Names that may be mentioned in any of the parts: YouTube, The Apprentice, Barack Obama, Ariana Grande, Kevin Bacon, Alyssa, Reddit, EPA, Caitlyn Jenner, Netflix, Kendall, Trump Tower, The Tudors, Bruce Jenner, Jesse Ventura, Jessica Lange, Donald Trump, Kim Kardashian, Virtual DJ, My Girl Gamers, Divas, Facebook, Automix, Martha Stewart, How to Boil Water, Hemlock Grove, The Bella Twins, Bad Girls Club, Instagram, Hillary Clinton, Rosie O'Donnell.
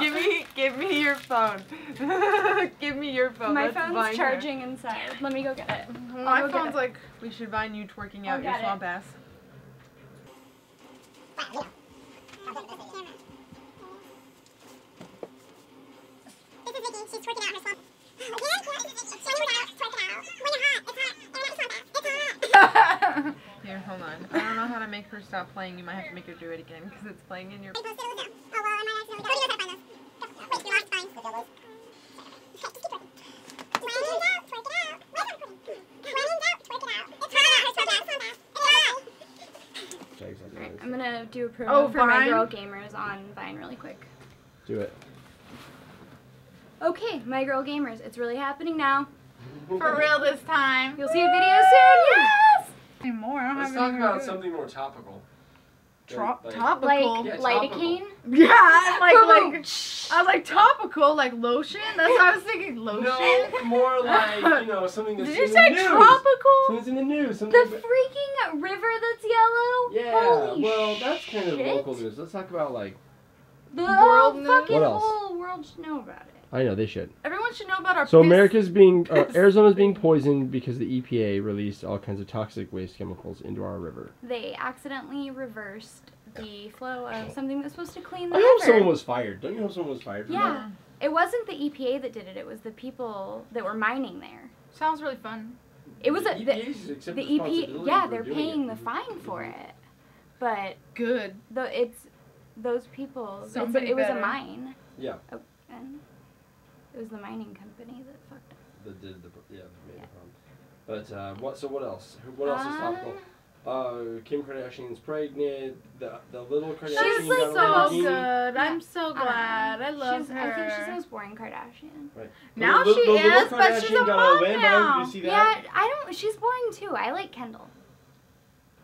Give me your phone. Give me your phone. My phone's charging inside. Let me go get it. My phone's like, we should buy new twerking out your swamp ass. She's twerking out her swamp. She's twerking out. It's hot. Here, hold on. I don't know how to make her stop playing. You might have to make her do it again because it's playing in your. I'm gonna do a promo for Vine. My Girl Gamers on Vine really quick. Do it. Okay, My Girl Gamers, it's really happening now. For real this time. You'll see a video soon. Yes. Anymore. I don't Let's have talk about something more topical. Topical. Like lidocaine? Yeah, like I was like topical, like lotion. That's what I was thinking. Lotion. No, more like, you know, something that's in the news. Did you say tropical? Something's in the news. Something the freaking river that's yellow. Yeah. Holy well, that's kind of local news. Let's talk about like the world news. Fucking whole world should know about it. I know they should. Everyone should know about our. So America's being, Arizona's being poisoned because the EPA released all kinds of toxic waste chemicals into our river. They accidentally reversed the flow of something that's supposed to clean the river. I hope someone was fired. Don't you hope someone was fired? Yeah, that? It wasn't the EPA that did it. It was the people that were mining there. Sounds really fun. It was the EPA. Yeah, they're paying the fine for it. But good. It's those people. It was a mine. Yeah. It was the mining company that fucked up. That did the problem. But what else? What else is topical? Kim Kardashian's pregnant. The little Kardashian. She's like so good. I'm so glad. I love her. I think she's the most boring Kardashian. Right. Now she is, but she's a mom now. You see that? Yeah, I don't. She's boring too. I like Kendall.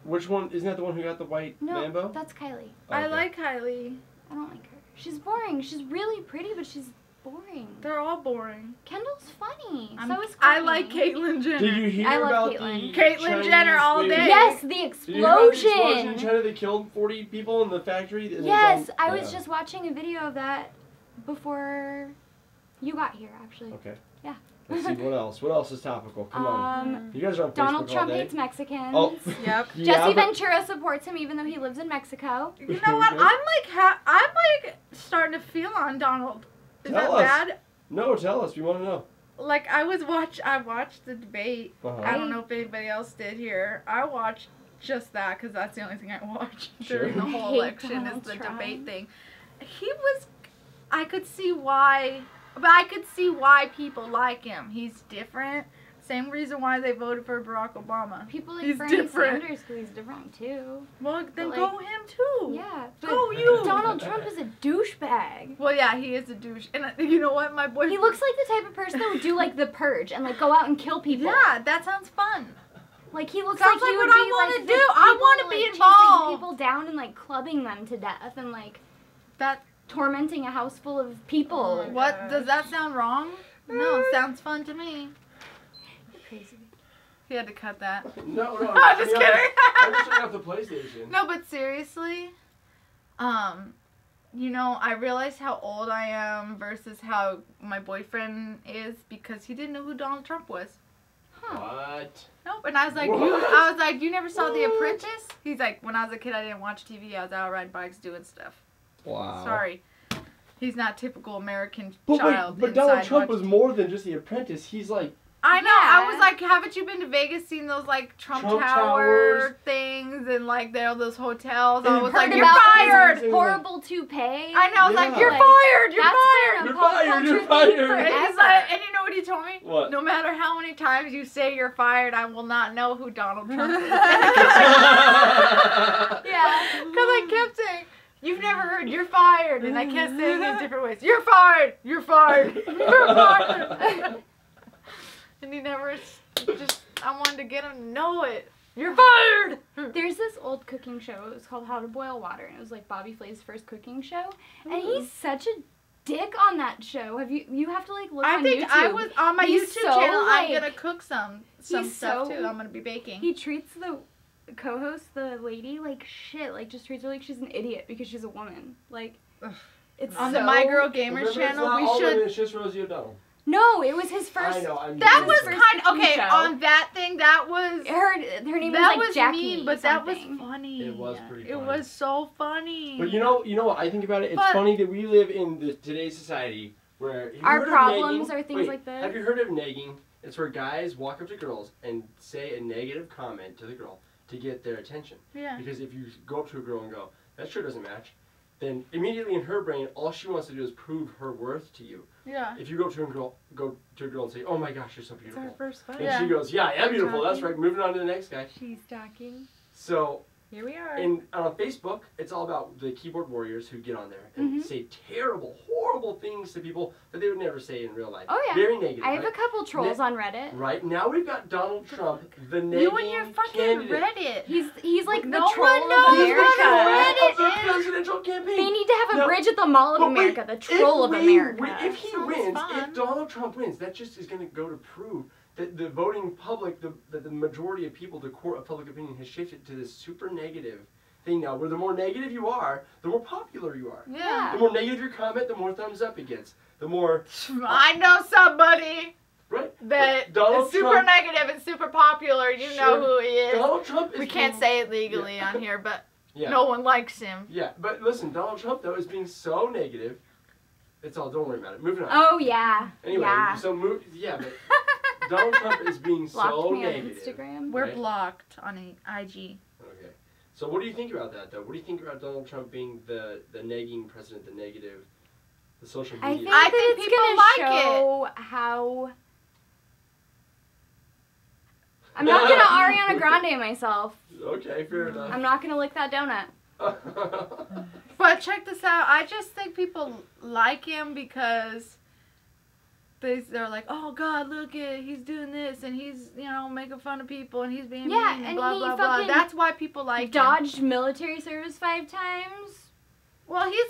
Which one? Isn't that the one who got the white Lambo? No, that's Kylie. Oh, okay. I like Kylie. I don't like her. She's boring. She's really pretty, but she's. Boring. They're all boring. Kendall's funny. So is Kylie. I like Caitlyn Jenner. Did you hear about Caitlyn Jenner all day? Yes, the explosion. Did you hear about the explosion in China? They killed 40 people in the factory. Yes, I was just watching a video of that before you got here, actually. Okay. Yeah. Let's see, what else? What else is topical? Come on. You guys are on Facebook Donald Trump all day. Hates Mexicans. Oh. Yep. Jesse Ventura supports him even though he lives in Mexico. You know what? I'm like starting to feel on Donald. Is that bad? No, tell us. We want to know. Like, I watched the debate. Uh-huh. I don't know if anybody else did here. I watched just that because that's the only thing I watched during the whole election is the debate thing. He was, I could see why people like him. He's different. Same reason why they voted for Barack Obama. People like Bernie Sanders because he's different too. Well, then like, go him too. Yeah. Go you. Donald Trump is a douchebag. Well, yeah, he is a douche. And you know what, my boy. He looks like the type of person that would do like The Purge and like go out and kill people. Yeah, that sounds fun. Like he looks like he would what be I want like, to do. People, I want to like, be involved. Chasing people down and like clubbing them to death and like that tormenting a house full of people. Oh, what does that sound wrong? No, it sounds fun to me. He had to cut that. No. I'm just kidding. I'm just shutting off the PlayStation. No, but seriously, you know, I realized how old I am versus how my boyfriend is because he didn't know who Donald Trump was. Huh. What? Nope. And I was like, you never saw The Apprentice? He's like, when I was a kid, I didn't watch TV. I was out riding bikes, doing stuff. Wow. Sorry. He's not typical American child. But Donald Trump was more than just The Apprentice. He's like. I know. Yeah. I was like, haven't you been to Vegas, seen those like Trump Tower things and like those hotels? And I was like, you're fired. Horrible toupee. I know. I was like, you're fired. You're fired. And he's like, and you know what he told me? What? No matter how many times you say you're fired, I will not know who Donald Trump is. Yeah. Because I kept saying. You've never heard, you're fired. And I kept saying it in different ways. You're fired. You're fired. You're fired. And he never just, I wanted to get him to know it. You're fired! There's this old cooking show. It was called How to Boil Water. And it was like Bobby Flay's first cooking show. Mm-hmm. And he's such a dick on that show. You have to like look on YouTube. I was on my YouTube channel. Like, I'm going to cook some stuff too. I'm going to be baking. He treats the co-host, the lady, like shit. Like just treats her like she's an idiot because she's a woman. Like... Ugh. It's on the My Girl Gamers channel. It's just Rosie O'Donnell. No, it was his first. I know, I mean, that was kind of okay. On that thing, that was her name was Jackie. Mean, but that was funny. It was pretty. Funny. It was so funny. But you know what I think about it. It's funny that we live in today's society where our problems are things like this. Have you heard of nagging? It's where guys walk up to girls and say a negative comment to the girl to get their attention. Yeah. Because if you go up to a girl and go, "That sure doesn't match," then immediately in her brain, all she wants to do is prove her worth to you. Yeah. If you go up to a girl, and say, "Oh my gosh, you're so beautiful," it's our first fight. And she goes, "Yeah, I am beautiful. That's right." Moving on to the next guy. She's talking. So here we are. And on Facebook, it's all about the keyboard warriors who get on there and say terrible, horrible things to people that they would never say in real life. Oh yeah. Very negative. I have a couple trolls on Reddit. Right now we've got Donald Trump, the negative. You and your fucking candidate. Reddit. He's like the troll of America. The presidential campaign. They need to have a bridge at the Mall of America. The troll of America. If he wins, if Donald Trump wins, that just is going to go to prove that the voting public, the majority of people, the court of public opinion has shifted to this super negative thing now, where the more negative you are, the more popular you are. Yeah. The more negative your comment, the more thumbs up it gets. The more... I know somebody that is super negative and super popular. You know who he is. Donald Trump is... We can't say it legally on here, but no one likes him. Yeah, but listen, Donald Trump, though, is being so negative. It's all... Don't worry about it. Moving on. Oh, yeah. Anyway, so move... Yeah, but... Donald Trump is being so negative. Instagram. We're blocked on IG. Okay. So what do you think about that, though? What do you think about Donald Trump being the nagging president, the negative, the social media? I think people like show it. How... I'm not going to Ariana Grande myself. Okay, fair enough. I'm not going to lick that donut. But check this out. I just think people like him because... They're like, "Oh God, look at he's doing this and he's making fun of people and he's being mean and blah blah blah." That's why people like dodged military service 5 times. Well, he's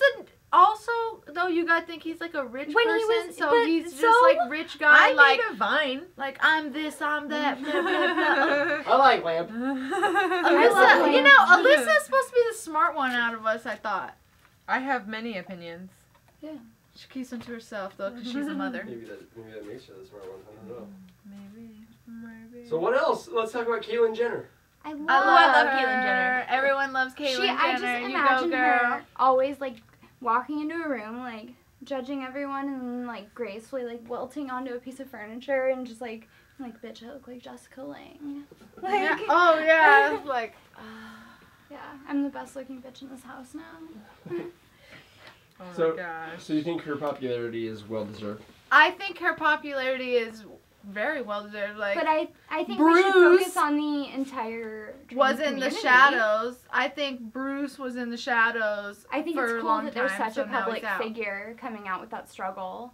also though you gotta think he's like a rich person, so he's just like rich guy. I like made a Vine, like I'm this, I'm that. Blah, blah, blah. I like lamp. Alyssa, Alyssa's supposed to be the smart one out of us. I thought. I have many opinions. Yeah. She keeps them to herself, though, because she's a mother. Maybe that makes her the smart one. I don't know. Maybe. So what else? Let's talk about Caitlyn Jenner. I love Caitlyn Jenner. Everyone loves Caitlyn Jenner. I just imagine her always, like, walking into a room, like, judging everyone and, like, gracefully, like, wilting onto a piece of furniture and just, like, bitch, I look like Jessica Lange. Like, oh, yeah. Like, yeah, I'm the best-looking bitch in this house now. Oh my gosh. So you think her popularity is well deserved? I think her popularity is very well deserved. Like, but I think Bruce we should focus on the entire was in community. The shadows. I think Bruce was in the shadows. I think it's cool that there's such a public figure coming out with that struggle.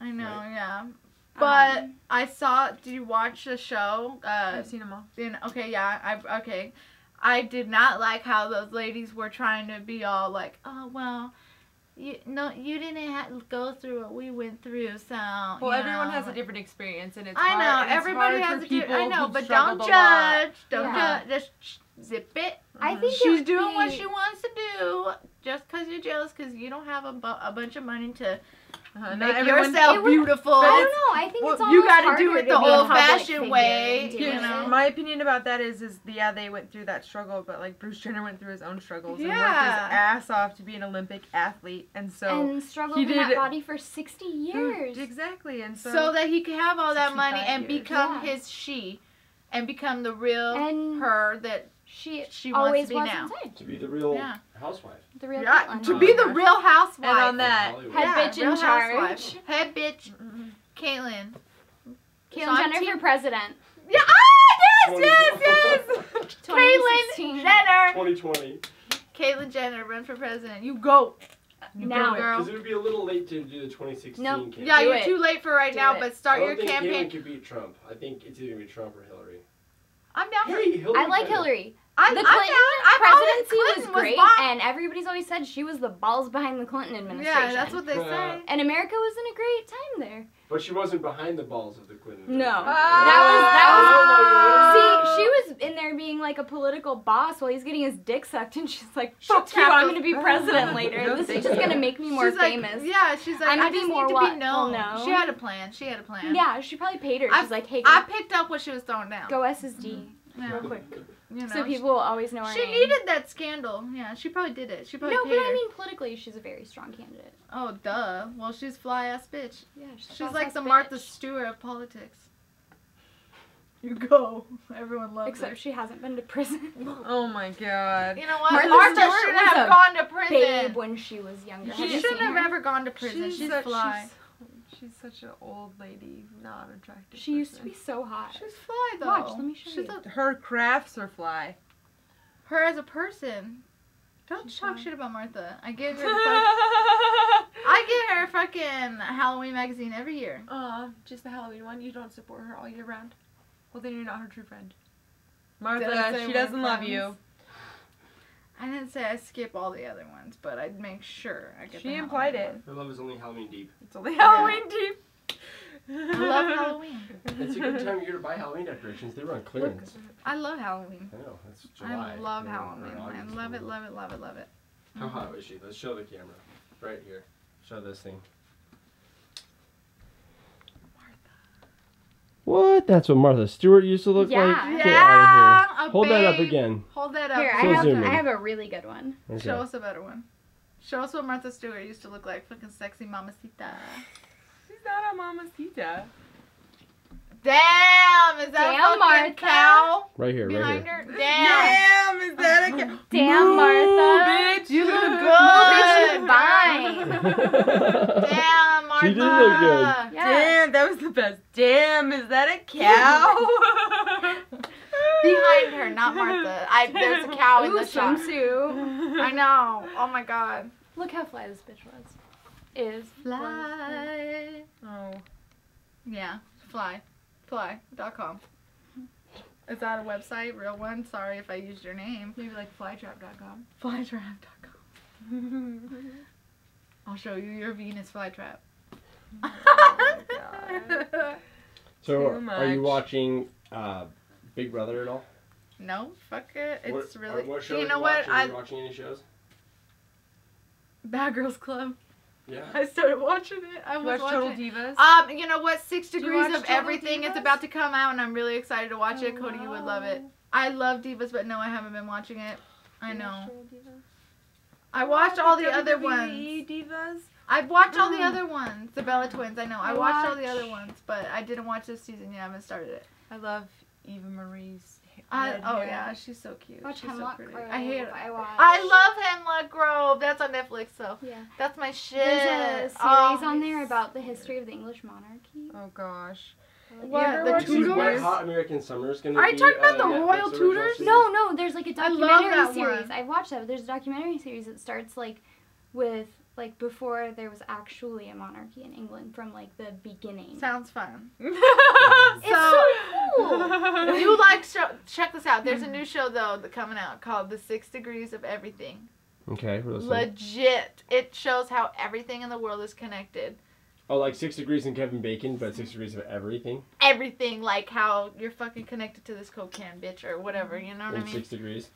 I know, yeah. But I saw. Did you watch the show? I've seen them all. Okay, yeah. I did not like how those ladies were trying to be all like, "Oh well. You didn't go through what we went through, so." Well, everyone has a different experience, and it's hard. I know everybody has a different. I know, but don't judge. Don't judge. Just zip it. I think she's doing what she wants to do. Just because you're jealous, because you don't have a bunch of money to make yourself beautiful. I don't know. I think it's all you got to do it the old-fashioned way. My opinion about that is they went through that struggle, but like Bruce Jenner went through his own struggles and worked his ass off to be an Olympic athlete, and so he struggled in that body for 60 years. Exactly, and so that he could have all that money and become his and become the real her that. She always wants to be now. To be the real housewife. The real to be the real housewife. And on that, head bitch in charge. Head bitch, Caitlyn. Caitlyn Jenner for president. Yeah! Oh, yes! Caitlyn Jenner. 2020. Caitlyn Jenner, run for president. You go. Now, girl. Because it would be a little late to do the 2016 campaign. Yeah, you're too late for right now, but start your campaign. I don't think Caitlyn could beat Trump. I think it's either going to be Trump or Hillary. I'm down for Hillary. I like Hillary. The Clinton presidency was great, and everybody's always said she was the balls behind the Clinton administration. Yeah, that's what they say. And America was in a great time there. But she wasn't behind the balls of the Clinton. No. That was, see, she was in there being like a political boss while he's getting his dick sucked, and she's like, fuck you, I'm going to be president later. This is just going to make me more famous. Yeah, she's like, I just need to be known. Well, no. She had a plan. She had a plan. Yeah, she probably paid her. She's like, hey, I picked up what she was throwing down. Go SSD. Yeah. Real quick. You know, so people will always know her name. She needed that scandal. Yeah, she probably did it. She probably I mean, politically, she's a very strong candidate. Oh, duh. Well, she's fly-ass bitch. Yeah, she's like the Martha Stewart of politics. You go. Everyone loves her. Except she hasn't been to prison. Oh, my God. You know what? Martha shouldn't have gone to prison. Babe when she was younger. She shouldn't have ever gone to prison. She's fly. She's such an old lady, not attractive. She used to be so hot. She's fly, though. Watch, let me show you. Her crafts are fly. Her as a person. Don't talk shit about Martha. I give her fucking Halloween magazine every year. Just the Halloween one? You don't support her all year round? Well, then you're not her true friend. Martha, she doesn't love you. I didn't say I skip all the other ones, but I'd make sure I get. She implied it. Her love is only Halloween deep. It's only Halloween deep. I love Halloween. It's a good time of year to buy Halloween decorations. They were on clearance. I love Halloween. I know. It's July. I love Halloween. I love it, love it, love it, love it. How hot was she? Let's show the camera. Right here. Show this thing. Martha. What? That's what Martha Stewart used to look like? Yeah. Get out of here. Hold that up again. Hold that up. Here, I have a really good one. Okay. Show us a better one. Show us what Martha Stewart used to look like. Fucking sexy mamacita. She's not a mamacita. Damn, is that a fucking cow? Right here, right here. Damn. Damn, is that a cow? Damn, Martha. Bitch, you look good. Bitch, you're fine. Damn, Martha. She did look good. Yeah. Damn, that was the best. Damn, is that a cow? Behind her, not Martha. There's a cow in the shot. I know. Oh my God. Look how fly this bitch was. Is fly. Oh. Yeah. Fly. Fly.com. Is that a website? Real one? Sorry if I used your name. Maybe like flytrap.com. Flytrap.com. I'll show you your Venus flytrap. Oh my God. So, are you watching Big Brother at all? No, fuck it. It's really. What you know what? Are you watching any shows? Bad Girls Club. Yeah. I started watching it. I was watching Total Divas. You know what? 6 Degrees of Everything. It's about to come out, and I'm really excited to watch it. Cody, you would love it. I love Divas, but no, I haven't been watching it. I know. I watched all the other ones. Divas. I've watched all the other ones. The Bella Twins. I know. I watched all the other ones, but I didn't watch this season yet. I haven't started it. I love Eva Marie's hair. Oh yeah, she's so cute. Watch Hemlock Grove. I hate it. I love Hemlock Grove. That's on Netflix, so yeah, that's my shit. There's a series on there about the history of the English monarchy. Oh gosh. What? The Tudors? What Hot American Summer is gonna be? Are you talking about the Royal Tudors? No, no. There's like a documentary series. I've watched that. But there's a documentary series that starts like with like before there was actually a monarchy in England from like the beginning. Sounds fun. It's so cool. You like check this out. There's a new show though that coming out called The 6 Degrees of Everything. Okay, we're listening. Legit. It shows how everything in the world is connected. Oh, like 6 Degrees and Kevin Bacon, but 6 Degrees of Everything? Everything, like how you're fucking connected to this Coke can, bitch, or whatever, you know what I mean? 6 degrees?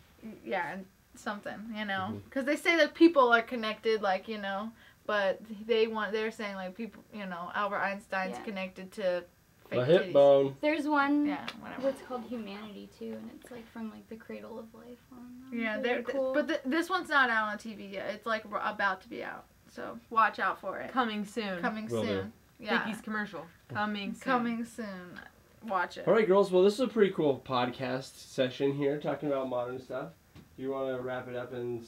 Yeah, something, you know? Because they say that people are connected, like, you know, but they're saying, like, people, you know, Albert Einstein's connected to... The hip bone. There's one that's called Humanity too, and it's like from like the Cradle of Life on. Yeah, they're cool. But this one's not out on TV yet. It's like about to be out, so watch out for it. Coming soon. Coming soon. Yeah. Vicky's commercial. Coming soon. Coming soon. Watch it. All right, girls. Well, this is a pretty cool podcast session here, talking about modern stuff. Do you want to wrap it up and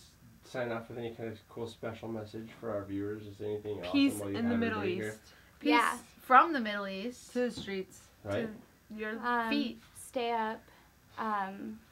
sign off with any kind of cool special message for our viewers? Is there anything else? Peace in the Middle East. Peace. Yeah. From the Middle East. To the streets. Right. To your feet. Stay up.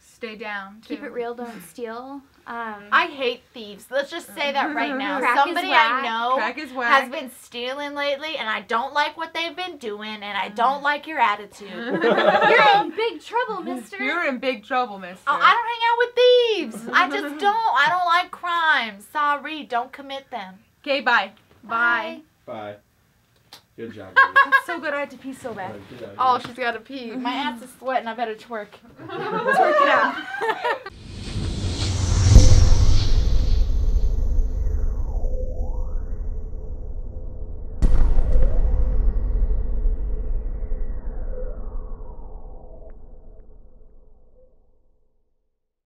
Stay down. Too. Keep it real, don't steal. I hate thieves. Let's just say that right now. Somebody I know has been stealing lately, and I don't like what they've been doing, and I don't like your attitude. You're in big trouble, mister. You're in big trouble, mister. Oh, I don't hang out with thieves. I just don't. I don't like crime. Sorry, don't commit them. Okay, bye. Bye. Bye. Good job. That's so good. I had to pee so bad. Oh, she's got to pee. My ass is sweating. I better twerk. Twerk it out.